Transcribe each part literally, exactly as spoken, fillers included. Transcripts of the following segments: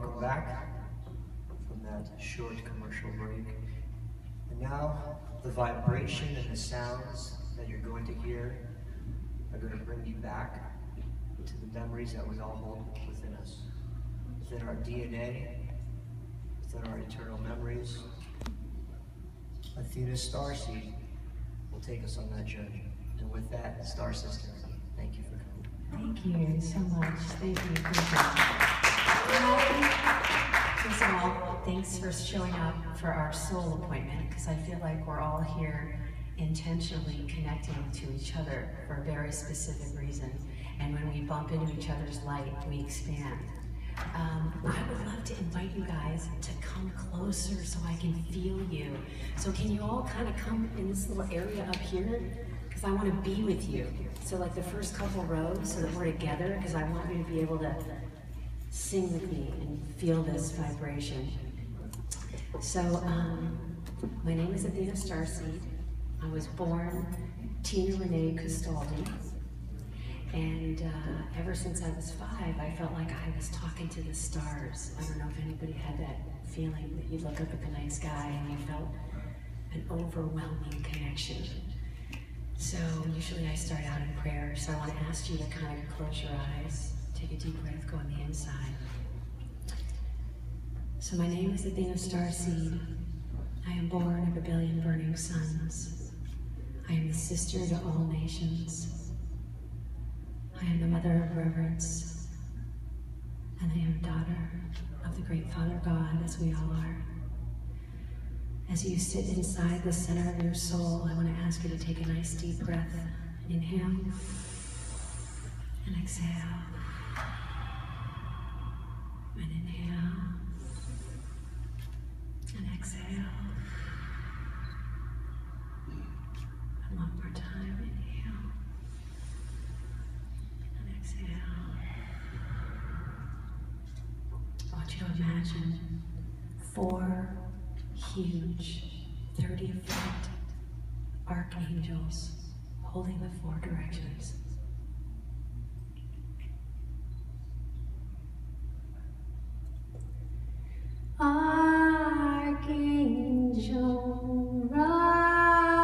welcome back from that short commercial break. And now the vibration and the sounds that you're going to hear are going to bring you back to the memories that we all hold within us, within our D N A, within our eternal memories. Athena's star seed will take us on that journey. And with that, Star Sister, thank you for coming. Thank you so much. Thank you. First of all, thanks for showing up for our soul appointment, because I feel like we're all here intentionally connecting to each other for a very specific reason. And when we bump into each other's light, we expand. Um, I would love to invite you guys to come closer so I can feel you. So can you all kind of come in this little area up here? Because I want to be with you. So like the first couple rows, so that we're together, because I want you to be able to sing with me and feel this vibration. So um, my name is Athena Starseed. I was born Tina Renee Castaldi. And uh, ever since I was five, I felt like I was talking to the stars. I don't know if anybody had that feeling that you look up at the night sky and you felt an overwhelming connection. So usually I start out in prayer, so I want to ask you to kind of close your eyes, take a deep breath, go on the inside. So my name is Athena Starseed. I am born of a billion burning suns. I am the sister to all nations. I am the mother of reverence, and I am daughter of the great Father God, as we all are. As you sit inside the center of your soul, I want to ask you to take a nice deep breath. Inhale and exhale, and inhale and exhale, and one more time. To imagine four huge thirty foot archangels holding the four directions. Archangel Raphael.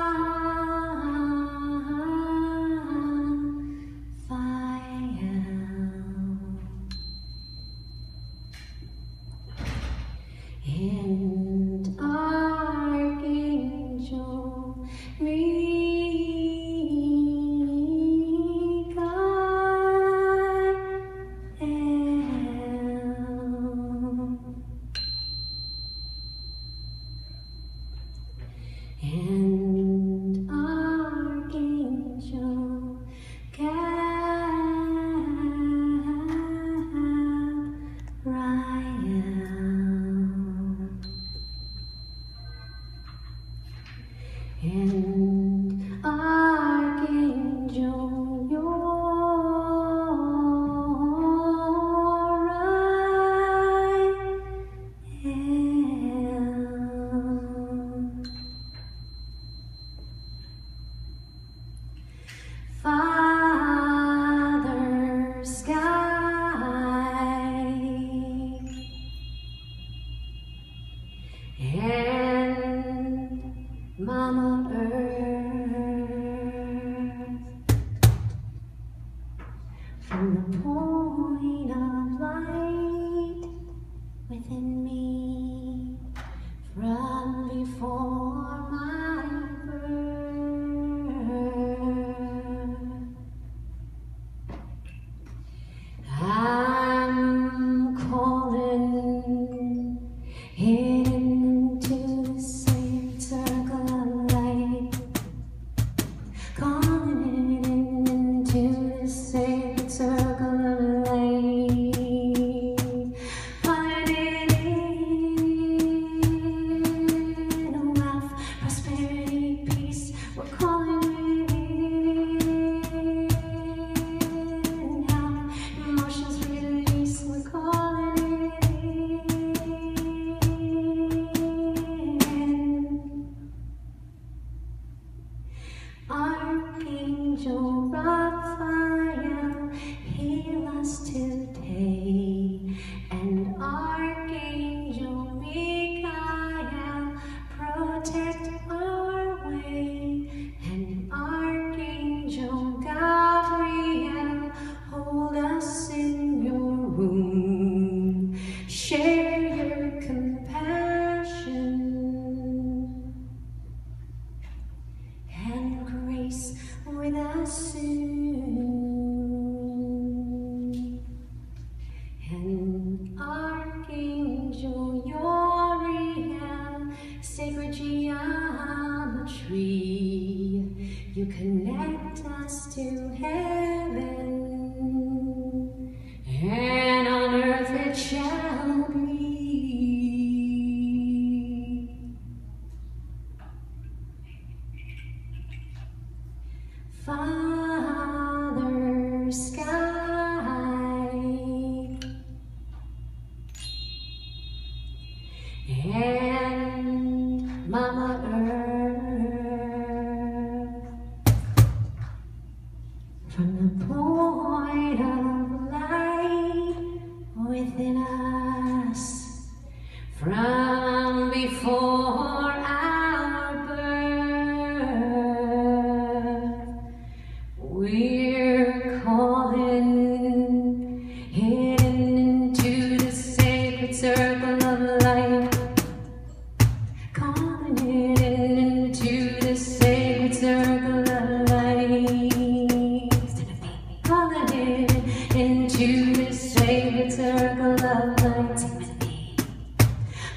Raphael, heal us today, and our Share your compassion and grace with us soon. And Archangel Raphael, sacred geometry, you connect us to heaven, and on earth it shall. Father Sky, and Mama Earth, from the point of light within us, from before we're calling into the sacred circle of light, calling into the sacred circle of light, calling into the sacred circle of light,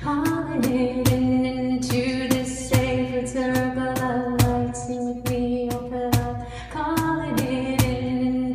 calling into the sacred circle of light. Sing with me, open up, call. Imagine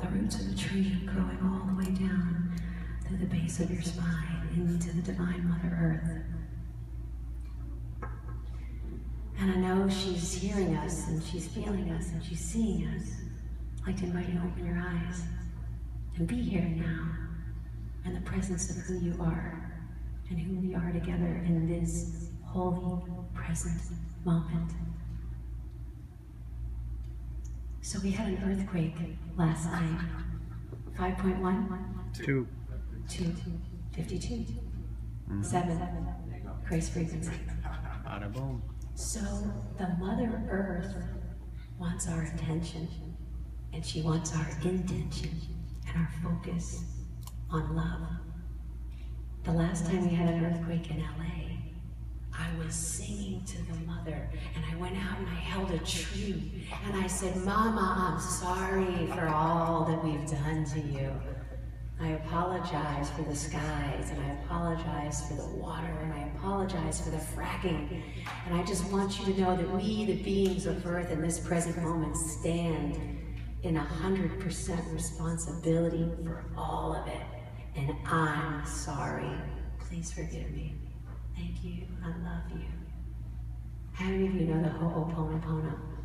the roots of a tree growing all the way down through the base of your spine into the Divine Mother Earth. And I know she's hearing us, and she's feeling us, and she's seeing us. I'd like to invite you to open your eyes and be here now in the presence of who you are and who we are together in this holy present moment. So we had an earthquake last night, five point one, two, two, fifty-two, mm. seven, grace frequency. So the Mother Earth wants our attention, and she wants our intention and our focus on love. The last time we had an earthquake in L A, I was singing to the mother, and I went out and I held a tree, and I said, "Mama, I'm sorry for all that we've done to you. I apologize for the skies, and I apologize for the water, and I apologize for the fracking. And I just want you to know that we, the beings of Earth, in this present moment, stand in one hundred percent responsibility for all of it. And I'm sorry. Please forgive me. Thank you, I love you." How many of you know the Ho'oponopono?